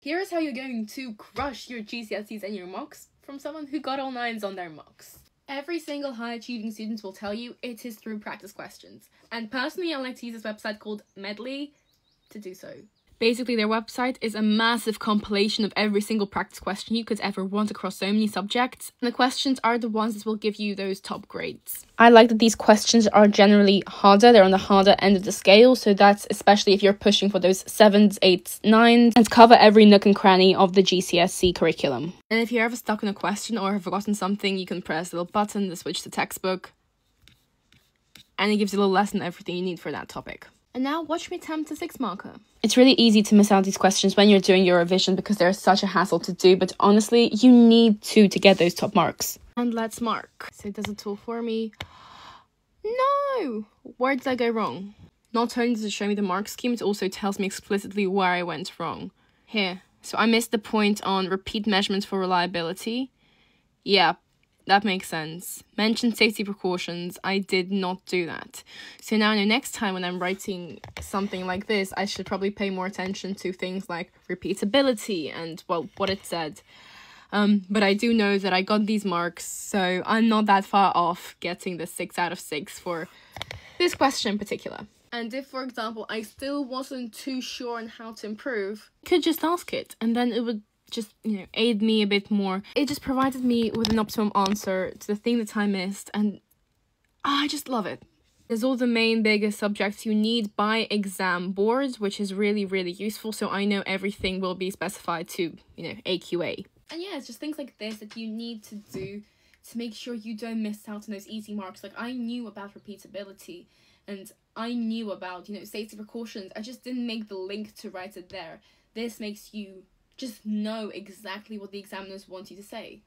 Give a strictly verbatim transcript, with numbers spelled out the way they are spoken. Here is how you're going to crush your G C S Es and your mocks from someone who got all nines on their mocks. Every single high-achieving student will tell you it is through practice questions, and personally I like to use this website called Medly to do so. Basically, their website is a massive compilation of every single practice question you could ever want across so many subjects, and the questions are the ones that will give you those top grades. I like that these questions are generally harder, they're on the harder end of the scale, so that's especially if you're pushing for those sevens, eights, nines, and cover every nook and cranny of the G C S E curriculum. And if you're ever stuck on a question or have forgotten something, you can press a little button to switch to textbook, and it gives you a little lesson, everything you need for that topic. And now watch me attempt a six marker. It's really easy to miss out these questions when you're doing your revision because they're such a hassle to do, but honestly, you need to to get those top marks. And let's mark. So it does a tool for me. No! Where did I go wrong? Not only does it show me the mark scheme, it also tells me explicitly where I went wrong. Here. So I missed the point on repeat measurements for reliability. Yeah. That makes sense. Mention safety precautions. I did not do that. So now I know next time when I'm writing something like this, I should probably pay more attention to things like repeatability and, well, what it said. Um, but I do know that I got these marks, so I'm not that far off getting the six out of six for this question in particular. And if, for example, I still wasn't too sure on how to improve, I could just ask it, and then it would just, you know, aid me a bit more. It just provided me with an optimum answer to the thing that I missed, and oh, I just love it. There's all the main biggest subjects you need by exam boards, which is really, really useful, so I know everything will be specified to, you know, A Q A. And yeah, it's just things like this that you need to do to make sure you don't miss out on those easy marks. Like, I knew about repeatability, and I knew about, you know, safety precautions. I just didn't make the link to write it there. This makes you just know exactly what the examiners want you to say.